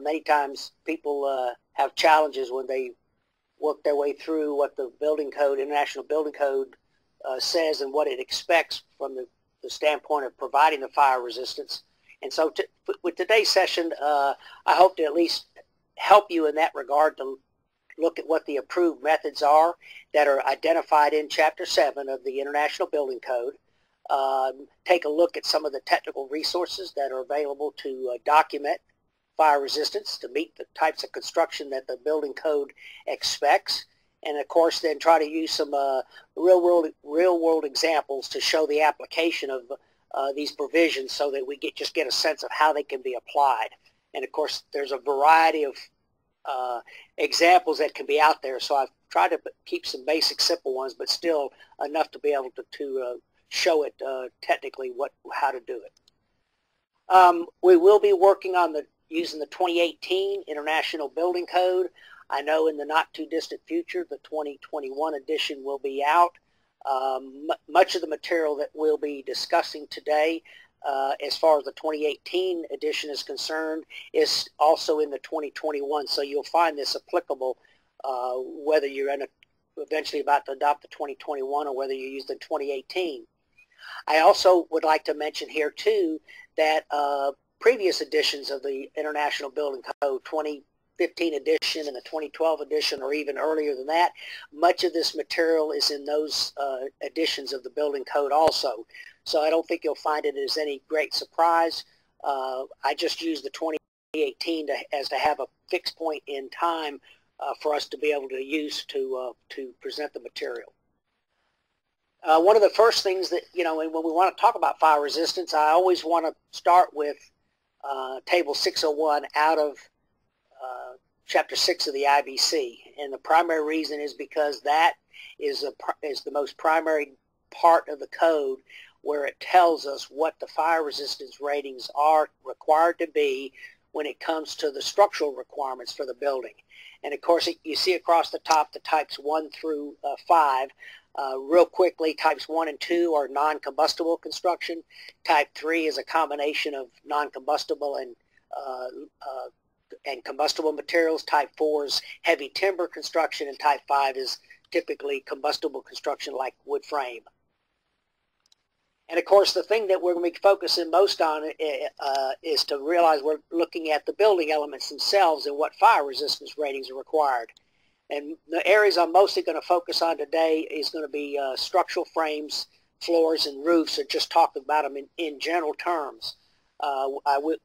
Many times people have challenges when they work their way through what the building code, International Building Code, says and what it expects from the standpoint of providing the fire resistance. And so with today's session, I hope to at least help you in that regard to look at what the approved methods are that are identified in Chapter 7 of the International Building Code. Take a look at some of the technical resources that are available to document fire resistance to meet the types of construction that the building code expects, and of course then try to use some real world examples to show the application of these provisions so that we just get a sense of how they can be applied. And of course there's a variety of examples that can be out there, so I've tried to keep some basic simple ones but still enough to be able to show it technically how to do it. We will be working on using the 2018 International Building Code. I know in the not too distant future the 2021 edition will be out. Much of the material that we'll be discussing today as far as the 2018 edition is concerned is also in the 2021, so you'll find this applicable whether you're eventually about to adopt the 2021 or whether you use the 2018. I also would like to mention here too that previous editions of the International Building Code, 2015 edition and the 2012 edition, or even earlier than that, much of this material is in those editions of the building code also. So I don't think you'll find it as any great surprise. I just used the 2018 to have a fixed point in time for us to be able to use to present the material. One of the first things that, you know, and when we want to talk about fire resistance, I always want to start with Table 601 out of Chapter 6 of the IBC, and the primary reason is because that is the most primary part of the code where it tells us what the fire resistance ratings are required to be when it comes to the structural requirements for the building. And of course you see across the top the types 1 through 5. Real quickly, types 1 and 2 are non-combustible construction. Type 3 is a combination of non-combustible and combustible materials. Type 4 is heavy timber construction, and type 5 is typically combustible construction like wood frame. And of course the thing that we're going to be focusing most on is to realize we're looking at the building elements themselves and what fire resistance ratings are required. And the areas I'm mostly going to focus on today is going to be structural frames, floors, and roofs, and just talking about them in general terms.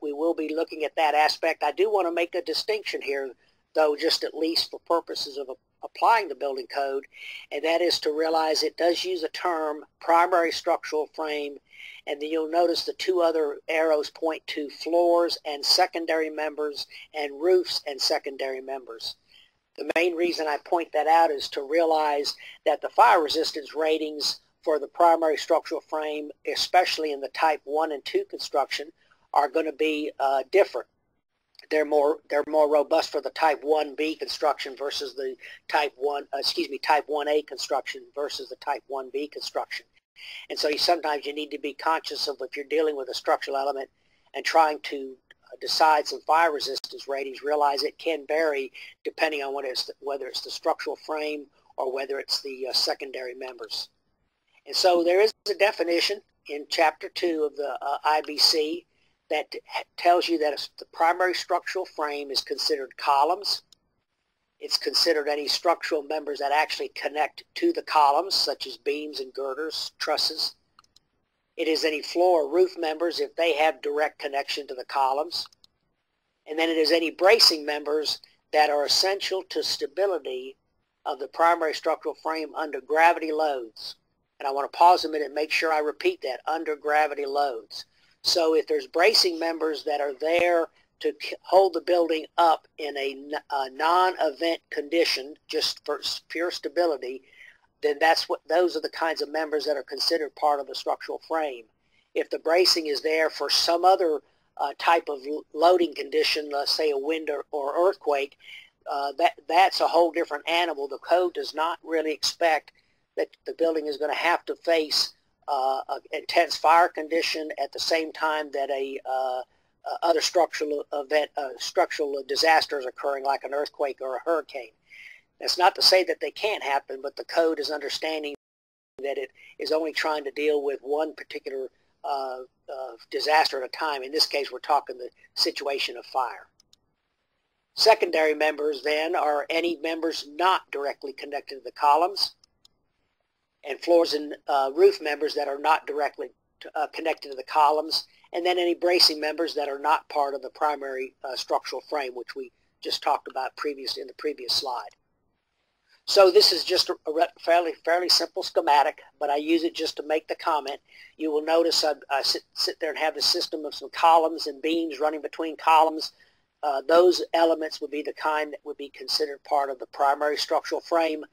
We will be looking at that aspect. I do want to make a distinction here, though, just at least for purposes of applying the building code, and that is to realize it does use a term, primary structural frame, and then you'll notice the two other arrows point to floors and secondary members and roofs and secondary members. The main reason I point that out is to realize that the fire resistance ratings for the primary structural frame, especially in the type 1 and 2 construction, are going to be different. They're more robust for the type 1B construction versus the type 1A construction versus the type 1B construction. And so sometimes you need to be conscious of, if you're dealing with a structural element and trying to decide some fire resistance ratings, realize it can vary depending on whether it's the structural frame or whether it's the secondary members. And so there is a definition in Chapter 2 of the IBC that tells you that the primary structural frame is considered columns. It's considered any structural members that actually connect to the columns, such as beams and girders, trusses. It is any floor or roof members if they have direct connection to the columns. And then it is any bracing members that are essential to stability of the primary structural frame under gravity loads. And I want to pause a minute and make sure I repeat that, under gravity loads. So if there's bracing members that are there to hold the building up in a non-event condition, just for pure stability, then those are the kinds of members that are considered part of the structural frame. If the bracing is there for some other type of loading condition, let's say a wind or earthquake, that's a whole different animal. The code does not really expect that the building is going to have to face an intense fire condition at the same time that a other structural event, structural disasters occurring like an earthquake or a hurricane. That's not to say that they can't happen, but the code is understanding that it is only trying to deal with one particular disaster at a time. In this case, we're talking the situation of fire. Secondary members then are any members not directly connected to the columns, and floors and roof members that are not directly connected to the columns, and then any bracing members that are not part of the primary structural frame, which we just talked about previously in the previous slide. So this is just a fairly simple schematic, but I use it just to make the comment. You will notice I sit there and have the system of some columns and beams running between columns. Those elements would be the kind that would be considered part of the primary structural frame.